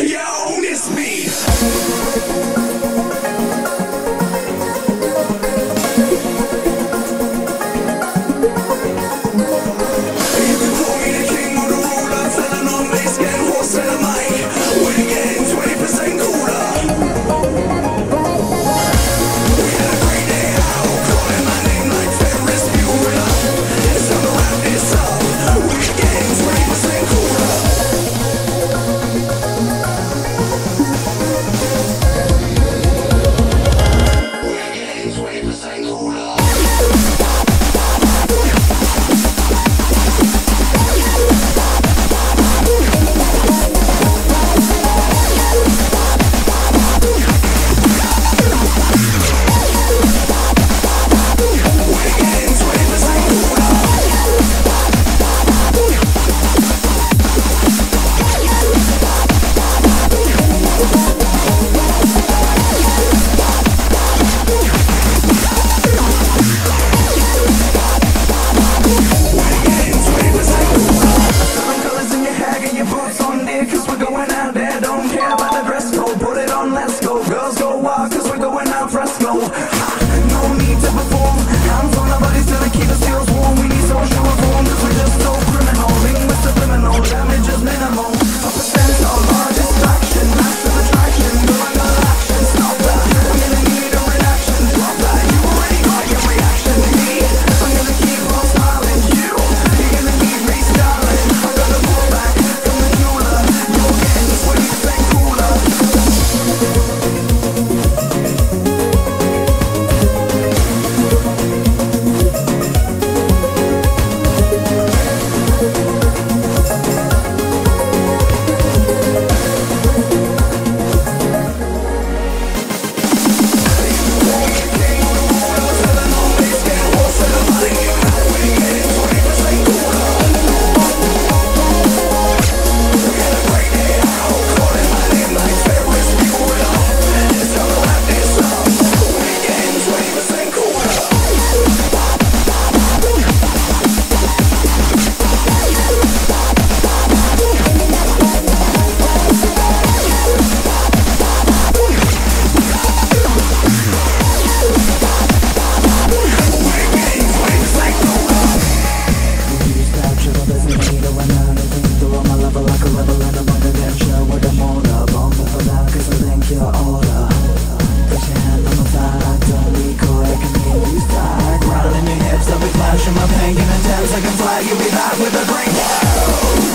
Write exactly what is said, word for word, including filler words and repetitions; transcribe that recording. y'all on this beat. Flashing my pain in a ten second flag, you'll be back with a green.